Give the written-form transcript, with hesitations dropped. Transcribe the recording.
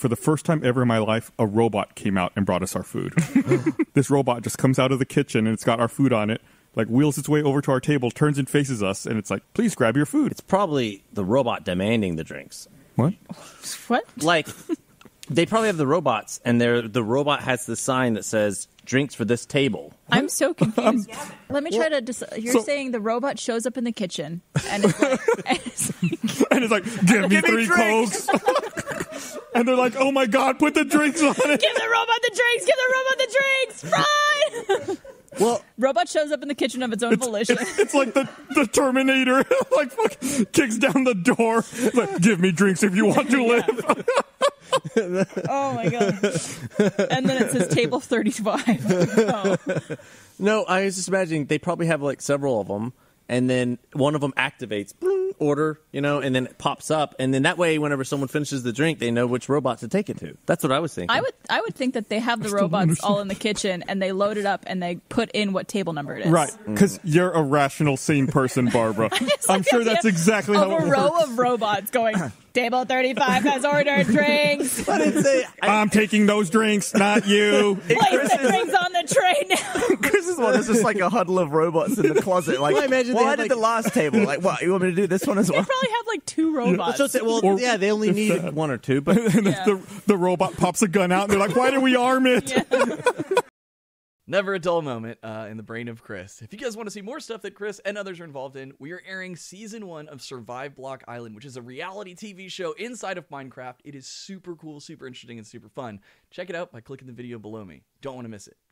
for the first time ever in my life, a robot came out and brought us our food. This robot just comes out of the kitchen, and it's got our food on it, like wheels its way over to our table, turns and faces us, and it's like, please grab your food. It's probably the robot demanding the drinks. What? What? Like, they probably have the robots, and the robot has the sign that says, drinks for this table. I'm so confused. Let me try to decide. You're saying the robot shows up in the kitchen, and it's like, give me three Cokes. And they're like, oh my God, put the drinks on it. Give the robot the drinks. Give the robot the drinks. Run! Well, robot shows up in the kitchen of its own volition. It's like the Terminator, like kicks down the door. It's like, give me drinks if you want to live. Oh my God. And then it says table 35. Oh. No, I was just imagining they probably have like several of them, and then one of them activates, bling, order, you know, and then it pops up, and then that way whenever someone finishes the drink, they know which robot to take it to. That's what I was thinking. I would think that they have the robots all in the kitchen, and they load it up, and they put in what table number it is. Right, because you're a rational, sane person, Barbara. I'm sure that's exactly how it works. A row of robots going, table 35 has ordered drinks. But I'm taking those drinks, not you. Place the drinks on the tray now. Chris's one is just like a huddle of robots in the closet. Like, why did the last table? Like, what? You want me to do this one as well? They probably have like two robots. Yeah. They only need one or two. But the robot pops a gun out, and they're like, why did we arm it? Yeah. Never a dull moment in the brain of Chris. If you guys want to see more stuff that Chris and others are involved in, we are airing Season 1 of Survive Block Island, which is a reality TV show inside of Minecraft. It is super cool, super interesting, and super fun. Check it out by clicking the video below me. Don't want to miss it.